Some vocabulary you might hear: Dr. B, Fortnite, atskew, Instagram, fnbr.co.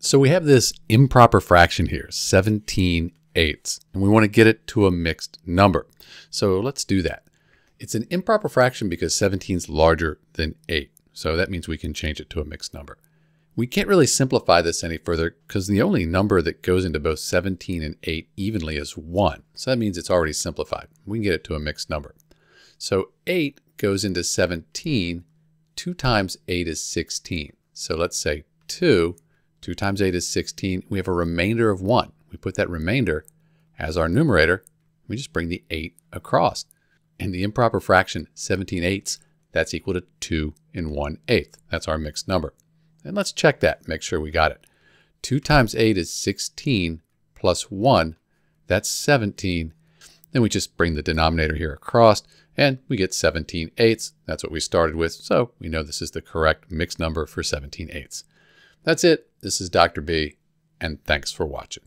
So we have this improper fraction here, 17/8, and we want to get it to a mixed number. So let's do that. It's an improper fraction because 17 is larger than 8. So that means we can change it to a mixed number. We can't really simplify this any further because the only number that goes into both 17 and 8 evenly is 1. So that means it's already simplified. We can get it to a mixed number. So 8 goes into 17. 2 times 8 is 16. So let's say 2. 2 times 8 is 16. We have a remainder of 1. We put that remainder as our numerator. We just bring the 8 across. And the improper fraction, 17/8, that's equal to 2 1/8. That's our mixed number. And let's check that, make sure we got it. 2 times 8 is 16 plus 1, that's 17. Then we just bring the denominator here across, and we get 17/8. That's what we started with, so we know this is the correct mixed number for 17/8. That's it. This is Dr. B, and thanks for watching.